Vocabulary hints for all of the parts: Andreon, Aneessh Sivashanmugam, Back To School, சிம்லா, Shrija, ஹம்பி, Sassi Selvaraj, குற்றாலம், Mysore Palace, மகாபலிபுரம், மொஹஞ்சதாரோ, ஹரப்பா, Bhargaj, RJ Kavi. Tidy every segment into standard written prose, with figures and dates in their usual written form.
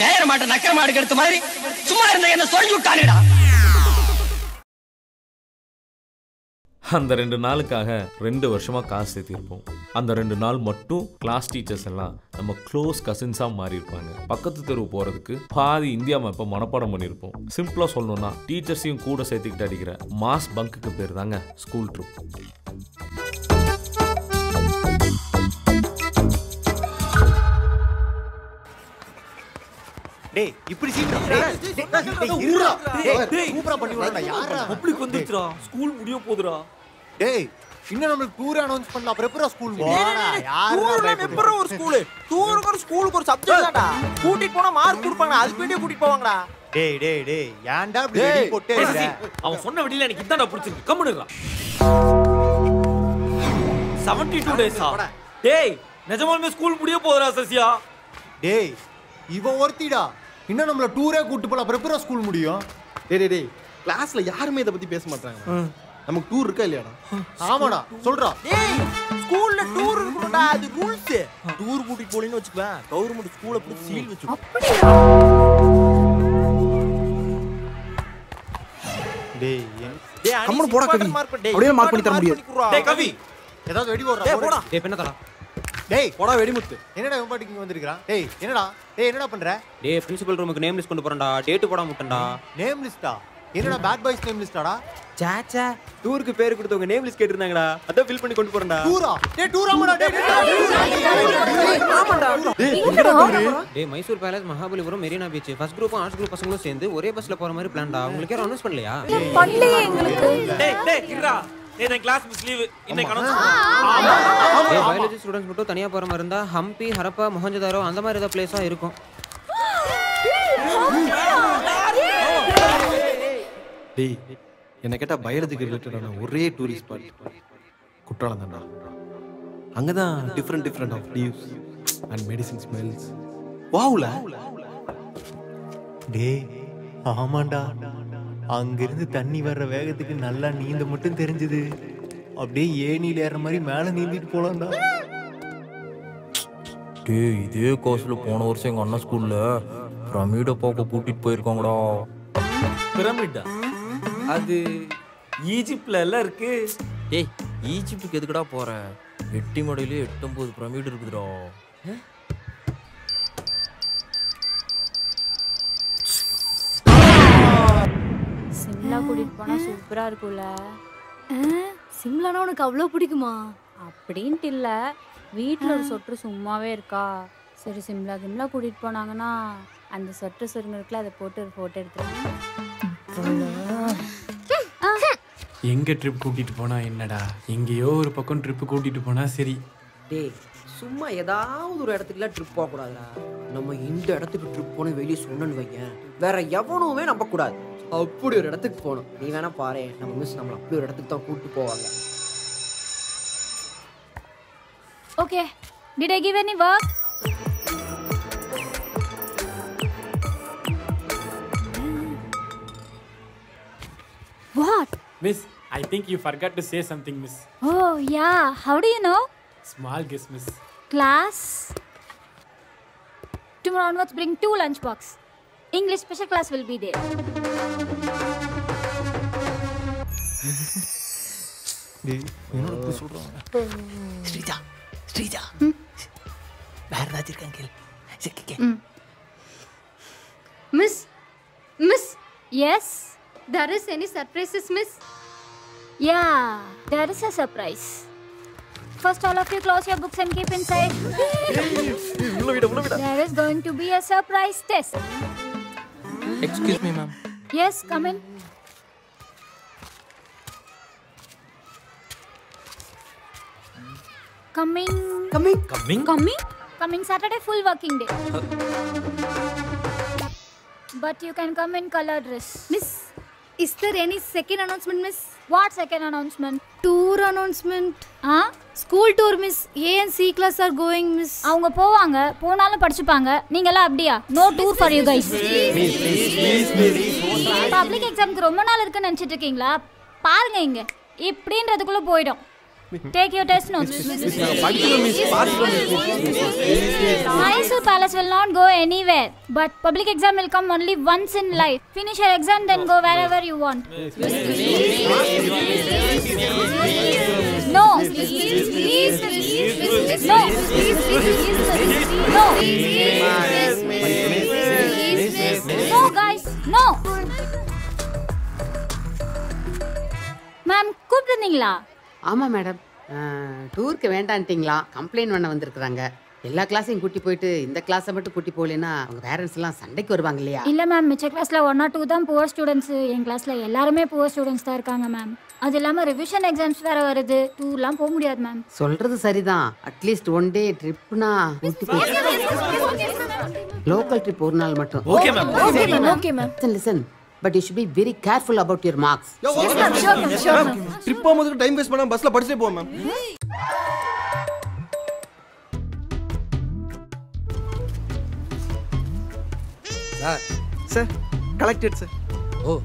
நேர மாட்ட நக்கர மாடு எடுத்த மாதிரி சும்மா இருந்த என்ன சொரிஞ்சு விட்டானேடா. அந்த ரெண்டு நாளுக்காக 2 வருஷமா காசு சேர்த்திருப்போம். அந்த 2 நாள் மட்டும் கிளாஸ் டீச்சர்ஸ் எல்லாம் நம்ம க்ளோஸ் கசின்ஸாக மாறியிருப்பாங்க. பக்கத்து தெரு போகிறதுக்கு பாதி இந்தியா மேப்பை மனப்பாடம் பண்ணியிருப்போம். சிம்பிளாக சொல்லணும்னா டீச்சர்ஸையும் கூட சேர்த்துக்கிட்டு அடிக்கிற மாஸ் பங்குக்கு பேர் தாங்க ஸ்கூல் ட்ரிப். டேய் இப்படி சீக்கிரம் சூப்பராக பண்ணிவிடா. யாரா பப்ளிக் வந்துச்சுடா, ஸ்கூல் முடிய போகுதுடா. டேய் இன்ன நம்ம டூர் அனௌன்ஸ் பண்ணல, அப்புறம்ப்புற ஸ்கூல் போறானே யார் டூர்ல மெம்பர் ஒரு ஸ்கூல் டூருக்கு ஒரு ஸ்கூலுக்கு ஒரு சப்ஜெக்ட்லடா கூட்டிட்டு போனா மார்க் கொடுப்பாங்க, அதுக்கு வேண்டியே கூட்டிட்டு போவாங்கடா. டேய் டேய் டேய் ஏன்டா இப்படி வெடி போட்டே இருக்க? அவன் சொன்ன வெடில எனக்கு இதான்டா புடிச்சிருக்கு. கம்முனுடா 72 டேஸா? டேய் நிஜமாலுமே ஸ்கூல் முடிய போறா சசியா? டேய் இவன் ஒருத்திடா இன்ன நம்மள டூரே கூட்டி போல, அப்புறம்ப்புற ஸ்கூல் முடியும். டேய் டேய் கிளாஸ்ல யாருமே இத பத்தி பேச மாட்டாங்க. நமக்கு டூர் இருக்கா இல்லையாடா? ஆமாடா சொல்றா. டேய் ஸ்கூல்ல டூர் இருக்குடா, அது ரூல்ஸ். டூர் கூட்டி போலின்னு வெச்சுக்க கவர்மெண்ட் ஸ்கூல புடி சீல் வெச்சு. அப்படியே டேய் டேய் கம்மன் போடா கவி, அப்படியே மார்க் பண்ணி தர முடியாது. டேய் கவி ஏதாவது வெடி போடுறா. டேய் போடா. டேய் என்ன தரா? டேய் போடா வெடிமுத்து. என்னடா இவன் பாட்டுக்கு வந்திருக்கான்? டேய் என்னடா? டேய் என்னடா பண்ற? டேய் பிரின்சிபல் ரூமுக்கு நேம் லிஸ்ட் கொண்டு போறேன்டா, டேட் போட மாட்டேன்டா. நேம் லிஸ்டா? என்னடா பேட் பாய்ஸ் நேம் லிஸ்டாடா? சாச்சா டூருக்கு பேர் கொடுத்தவங்க நேம் லிஸ்ட் கேட்டிருந்தாங்கடா, அத ஃபில் பண்ணி கொண்டு போறேன்டா. டூரா? டேய் டூராமடா. டேய் ஆமாடா. டேய் எங்கடா டூரு? டேய் Mysore palace, மகாபலிபுரம், Marina beach. First group arts group பசங்களோ சேர்ந்து ஒரே பஸ்ல போற மாதிரி பிளான்டா. உங்களுக்கு யாரும் அனௌன்ஸ் பண்ணலையா? பண்ணலையே எங்களுக்கு. டேய் டேய் கிரா டேய் நான் கிளாஸ் மிஸ் லீவ் இன்னைக்கு அனௌன்ஸ். டேய் பயாலஜி ஸ்டூடண்ட்ஸ் மட்டும் தனியா போற மாதிரி இருந்தா ஹம்பி, ஹரப்பா, மொஹஞ்சதாரோ அந்த மாதிரி ஏதோ பிளேஸா இருக்கும். டேய் என்ன கேட்டா பயாலஜிக்கு ரிலேட்டடான ஒரே டூரிஸ்ட் ஸ்பாட் குற்றாலம் தான்டா. அங்க தான் different different of டியூஸ் and medicine smells. வாவுல டேய் ஆமாண்டா, அங்க இருந்து தண்ணி வர்ற வேகத்துக்கு நல்லா நீந்த மட்டும் தெரிஞ்சது. அப்படியே ஏணியில ஏற மாதிரி மேல நீந்திட்டு போலாம்டா. டேய் இதே கோர்ஸ்ல போன வருஷம் எங்க அண்ணா ஸ்கூல்ல பிரமிட போக்க கூட்டிட்டு போயிருக்காங்கடா. பிரமிடா? அது ஈஜிப்ட்ல எல்லாம் இருக்கு. டேய் ஈஜிப்டுக்கு எதுக்குடா போற? 8 மடையில 8 9 பிரமிடு இருக்குதுடா. சிம்லா கூட்டிட்டு போனா சூப்பரா இருக்கும்ல. சிம்லானா உனக்கு அவ்வளவு பிடிக்குமா? அப்படின்ட்டு இல்ல, வீட்டுல ஒரு சொட்டு சும்மாவே இருக்கா. சரி சிம்லா கிம்லா கூட்டிட்டு போனாங்கன்னா அந்த சொட்டு சொருங்கல அதை போட்டு ஒரு போட்டோ எடுத்துருவாங்க. எங்க ட்ரிப் கூட்டிட்டு போனா என்னடா, எங்கேயோ ஒரு பக்கம் ட்ரிப் கூட்டிட்டு போனா சரி. டேய் சும்மா ஏதாவது ஒரு இடத்துக்குலாம் ட்ரிப் போக கூடாதுடா. நம்ம இந்த இடத்துக்கு ட்ரிப் போன வெளியே சொன்னன்னு வைங்க, வேற எவனுமே நம்ப கூடாது. அப்படி ஒரு இடத்துக்கு போகணும். நீ வேணா பாரு, நம்ம மிஸ் நம்மள அப்படி ஒரு இடத்துக்கு தான் கூட்டிட்டு போவாங்க. Okay did I give any work? What? Miss, I think you forgot to say something, Miss. Oh yeah, how do you know? Small guess, Miss. Class. Tomorrow onwards, bring 2 lunch boxes. English special class will be there. Hey, enna poi solranga? Shrija, Shrija. Bhargaj uncle. Check. Miss. Yes. There is any surprises, Miss? Yeah, there is a surprise. First, all of you close your books and keep inside. There is going to be a surprise test. Excuse me, ma'am. Yes, come in. Coming Saturday, full working day. But you can come in color dress, Miss. Is there any second announcement, Miss? What second announcement? Tour announcement. School tour, Miss. A and C class are going, Miss. அவங்க போவாங்க, போனாலும் படிச்சுப்பாங்க. நீங்க எல்லாம் அப்படியே no tour for you guys. Please. Public exam க்கு ரொம்ப நாள் இருக்குன்னு நினைச்சிட்டு இருக்கீங்களா? பாருங்க இங்க இப்படின்றதுக்குள்ள போய்டும். Take your test notes. Mysore Palace will not go anywhere. But public exam will come only once in life. Finish your exam, then go wherever you want. No. No, guys. No. Ma'am, கூப்பிடுறீங்களா? ஆமா madam டூருக்கு வேண்டாம்ட்டீங்களா complaint பண்ண வந்திருக்காங்க எல்லா கிளாஸையும் கூட்டி போய்ட்டு இந்த கிளாஸை மட்டும் கூட்டி போலனா அவங்க பேரண்ட்ஸ் எல்லாம் சண்டைக்கு வருவாங்க இல்லையா இல்ல மேம் மிச்ச கிளாஸ்ல 1 or 2 தான் புவர் ஸ்டூடண்ட்ஸ் என் கிளாஸ்ல எல்லாரும் புவர் ஸ்டூடண்ட்ஸ் தான் இருக்காங்க மேம் அது இல்லாம ரிவிஷன் எக்ஸாம்ஸ் வேற வருது டூலாம் போக முடியாது மேம் சொல்றது சரிதான் அட்லீஸ்ட் 1 டே ட்ரிப்னா லோக்கல் ட்ரிப் ஒரு நாள் மட்டும் okay ma'am okay ma'am listen But you should be very careful about your marks. Yes, ma'am. Sure, ma'am. Sure, ma'am. Trip போகும்போது டைம் வேஸ்ட் பண்ணாம பஸ்ல படிச்சிட்டு போ ma'am. Sir collected sir. Oh.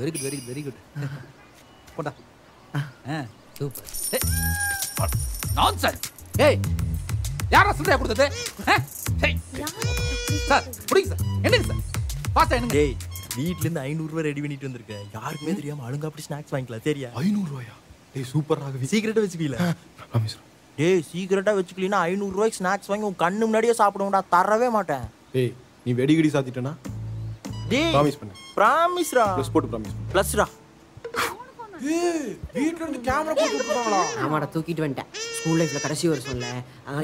Very good, very good, very good. போடா. Super. Hey. Nonsense. Hey. யாரா சொல்றே கொடுத்ததே? Hey. Sir, புடிங்க சார். என்னங்க சார்? பாஸ்டா என்னங்க டேய் வீட்ல இருந்து 500 ரூபாய் ரெடி பண்ணிட்டு வந்திருக்கேன் யாருக்குமே தெரியாம அழுங்க அப்படி ஸ்நாக்ஸ் வாங்கிக்கலாம் சரியா 500 ரூபாயா டேய் சூப்பர் ராகவி சீக்ரெட்டா வெச்சுக்கல ப்ராமிஸ் டேய் சீக்ரெட்டா வெச்சுக்கலினா 500 ரூபாய்க்கு ஸ்நாக்ஸ் வாங்கி உன் கண்ணு முன்னாடியே சாப்பிடும்டா தரவே மாட்டேன் டேய் நீ வெடிகிடி சாத்திட்டனா டேய் ப்ராமிஸ் பண்ணு ப்ராமிஸ் ரா ப்ளஸ் போடு ப்ராமிஸ் ப்ளஸ் ரா டேய் வீட்ல இருந்து கேமரா போட்டு போறாங்களா ஆமாடா தூக்கிட்டு வந்துட்டேன் ஸ்கூல் லைஃப்ல கடைசி வருஷம்ல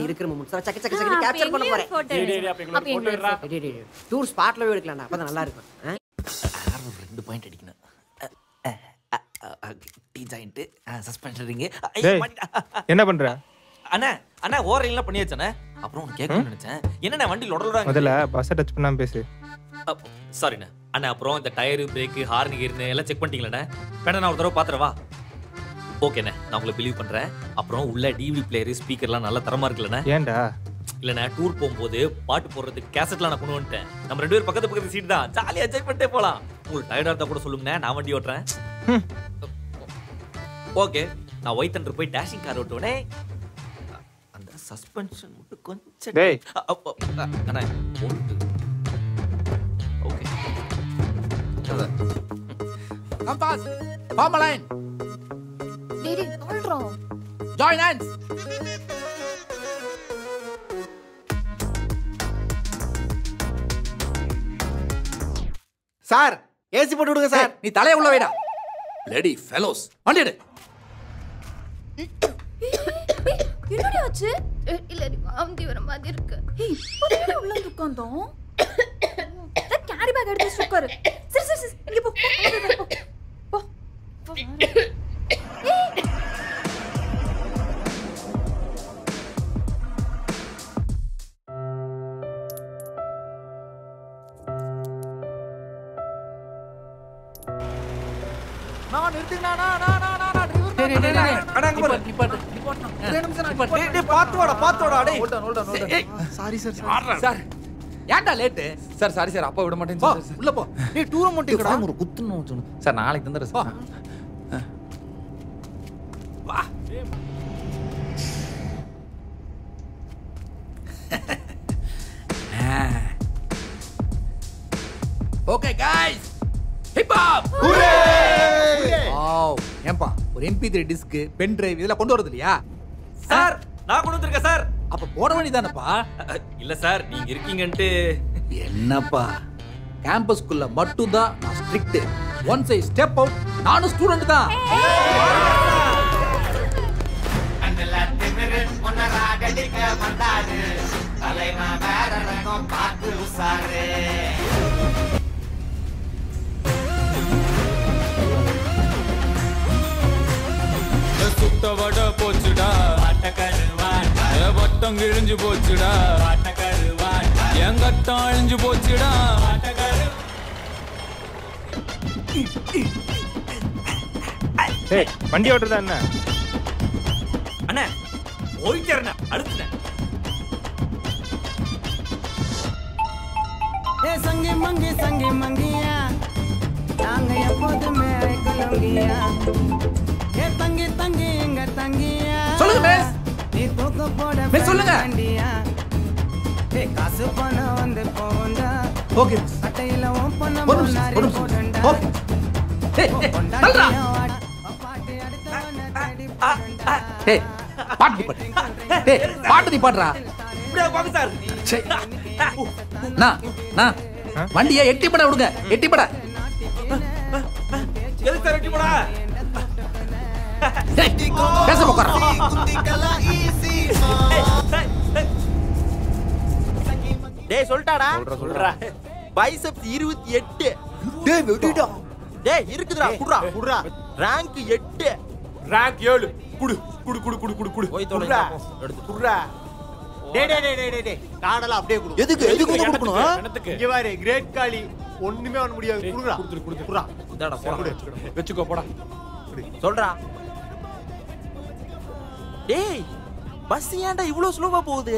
இருக்குற மூஞ்சா சக்க சக்க சக்க கேப்சர் பண்ண போறேன் டேய் டேய் அப்படிங்க போட்டுறா டேய் டேய் டூர் ஸ்பாட்லவே எடுக்கலாம்டா அப்பதான் நல்லா இருக்கும் ஆறு ரெண்டு பாயிண்ட் அடிக்கணும் டிஜைன்ட் சஸ்பென்ஷன் ரிங் என்ன பண்ற அண்ணா அண்ணா ஓரல்ல பண்ணியாச்சனே அப்புறம் உன கேக்க நினைச்சேன் என்னடா வண்டி லொடலோடா முதல்ல பஸ் டச் பண்ணாம பேசு சாரிண்ணா அண்ணா அப்புறம் இந்த டயர் பிரேக் ஹார்ன் கியர் எல்லாம் செக் பண்ணிட்டீங்களாண்ணா வேணா நான் ஒரு தடவை பாத்துறவா ஓகேண்ணா நான் உங்களுக்கு பிலீவ் பண்றேன் அப்புறம் உள்ள டிவிடி பிளேயர் ஸ்பீக்கர்லாம் நல்ல தரமா இருக்குலண்ணா ஏன்டா இல்லண்ணா டூர் போகும்போது பாட்டு போடுறதுக்கு கேசட்லாம் நான் கொண்டு வந்துட்டேன் நம்ம ரெண்டு பேர் பக்கத்து பக்கத்து சீட் தான் ஜாலியா என்ஜாய் பண்ணிட்டே போலாம் உங்களுக்கு டயர்டா இருந்தா கூட சொல்லுங்கண்ணா நான் வண்டி ஓட்டுறேன் ஓகே நான் ஒயிட் தண்டர் போய் டேஷிங் கார் ஓட்டுவேனே அந்த சஸ்பென்ஷன் மட்டும் கொஞ்சம் டேய் அண்ணா போடு Compass, form a line. Didi, all wrong. Join hands. Sir, AC put udunga sir. Nee thalai ulla veida. Bloody fellows. Vandide. Enadi achu? Illa avandi vara maadi irukku. Hey, podi ulla ukkandom. That carry bag eduthu sukkaru. Sir, inge po. Hey. Now, no. ஏன்டா late sir sorry sir அப்பா விட மாட்டேன்னு சொன்னாரு உள்ள போ நீ tour மொண்டிங்கடா ஒரு குத்துன்னு சொன்னாரு சார் நாளைக்கு தந்தற சார் வா okay guys hip hop hooray wow ஏம்பா ஒரு MP3 டிஸ்க் பென் டிரைவ் இதெல்லாம் கொண்டு வரது இல்லையா சார் நான் கொண்டு வந்திருக்கேன் சார் அப்ப போட வேண்டியதானப்பா இல்ல சார் நீங்க இருக்கீங்கன்னு என்னப்பா கேம்பஸ்க்குள்ள மட்டும் தான் நான் strict once I step out நானும் ஸ்டூடண்ட் தான் அண்ணல திமிரு ஒன்ன ராகடிக்க வந்தாரு தலைமா வேற ரகம் பாத்து உசாரே சுத்த வட போச்சுடா ஆட்டக்கருவாடா வட்டம் கிழிஞ்சு போச்சுடா ஆட்டக்கருவாடா எங்கட்டம் அழிஞ்சு போச்சுடா ஆட்டக்கரு டேய் வண்டி ஓட்டறதா என்ன அண்ணா ஓடிட்டேன்னா அடுத்துடா ஏ சங்கி மங்கியா நாங்க எப்போதுமே ஐ கொள்ளுங்கியா ஏ சொல்லுங்க மிஸ். மிஸ் சொல்லுங்க. ஓகே. பாட்டு பாடுறா வண்டிய எட்டி பட விடுங்க. எட்டி பட பேச போக்குற சொல்லிட்டாடா. சொல்றா பைசப்ஸ் 28 இருக்குதுடா. குடுறா குடுறா. ரேங்க் 8 ரேங்க் 7 குடு குடு குடு குடு குடு குடு போய் தோளை எடுத்து குடுறா. டேய் டேய் டேய் டேய் டேய் காடல அப்படியே குடு. எதுக்கு எதுக்கு குடுக்கணும்? இங்க பாரு கிரேட் காளி ஒண்ணுமே பண்ண முடியாது. குடுறா குடு குடு குடுறா. இதாடா போடா வெச்சுக்கோ போடா. சொல்றா டேய் பஸ் ஏன்டா இவ்ளோ ஸ்லோவா போகுது?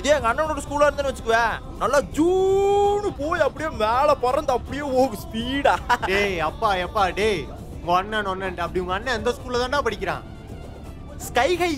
இதே எங்க அண்ணனோட ஸ்கூலா இருந்தேன்னு வச்சுக்குவே நல்லா ஜூனு போய் அப்படியே மேல பறந்து அப்படியே ஓகு ஸ்பீடா. டேய் அப்பா எப்பா டேய் உங்க அண்ணன் ஒன்னு அப்படி உங்க அண்ணன் எந்த ஸ்கூல்ல தான்டா படிக்கிறான்? Sky high.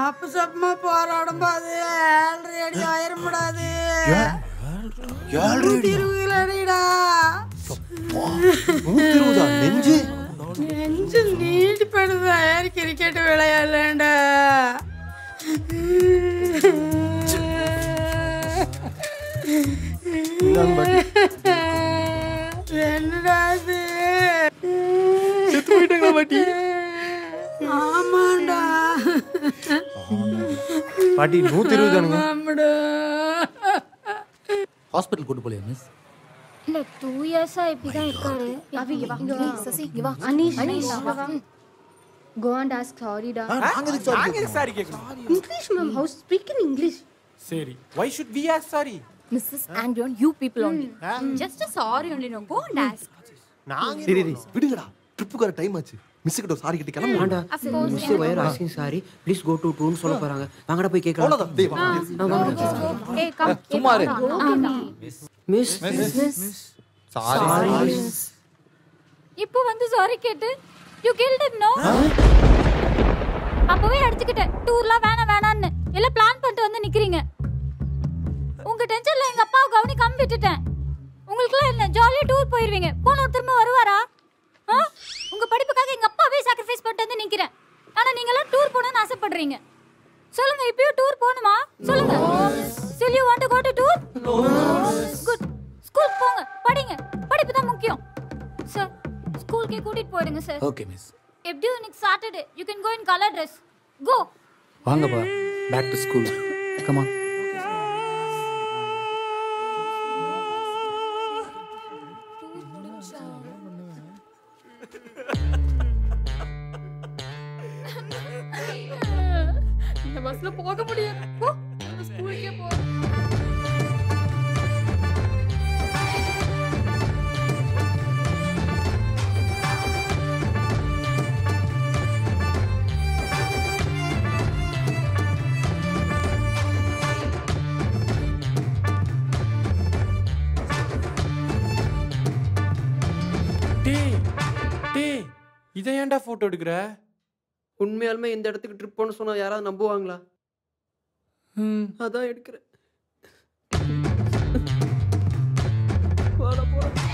அப்ப சப்மா போராடும் போது ஆயிரப்படாது கிரிக்கெட் விளையாடலண்டா. ஆமாண்டா பாட்டி 120 ஹாஸ்பிடல் கூட்டி போலையா மிஸ்? இல்ல 2 இயர்ஸ் ஆ இப்பதான் இருக்காரு. அவி இவா சசி இவா Anish Anish go and ask sorry da. ஆங்கிலத்துல sorry கேக்கணும். English ma'am how speak in English. சரி why should we ask sorry? Mrs. Andreon you people only. Just a sorry only no go and ask. நான் சரி விடுங்கடா ட்ரிப்புக்கு வர டைம் ஆச்சு. Miss கிட்ட sorry கேட்டு கிளம்ப வேண்டாம். Miss why are asking sorry please go to room சொல்ல போறாங்க. வாங்கடா போய் கேக்கலாம். அவ்வளவுதான் டேய் வாங்க. ஏய் கம் சும்மா இரு. Miss miss miss sorry. இப்போ வந்து sorry கேட்டு you killed him no. அப்பவே அடிச்சிட்ட டூர்ல வேணா வேணான்னு எல்லாம் பிளான் பண்ணிட்டு வந்து நிக்கிறீங்க. உங்க டென்ஷன்ல எங்க அப்பாவை கவனி கம்பி விட்டுட்டேன். உங்களுக்குலாம் இல்ல ஜாலியா டூர் போயிருவீங்க. போன திரும்ப வருவாரா? உங்க படிப்புக்காக எங்க அப்பாவே சாக்ரிஃபைஸ் பண்ணிட்டு வந்து நிக்கிறேன். ஆனா நீங்க எல்லாம் டூர் போணும்னு ஆசைப்படுறீங்க. சொல்லுங்க இப்பயும் டூர் போணுமா? சொல்லுங்க. Still you want to go to tour? No. Good. School போங்க. படிங்க. படிப்பு தான் முக்கியம். சார் ஸ்கூலுக்கு கூட்டிட்டு போடுங்க சார். Okay miss. எப்படியும் இன்னைக்கு Saturday you can go in color dress. Go. வாங்க பா. Back to school. Come on. பஸ்ல போக முடியாது. போ ஸ்கூலுக்கே போ. டேய் டேய் இத ஏன்டா போட்டோ எடுக்கற? உண்மையாலுமே இந்த இடத்துக்கு ட்ரிப் போன்னு சொன்னா யாராவது நம்புவாங்களா? அதான் எடுக்கிறேன்.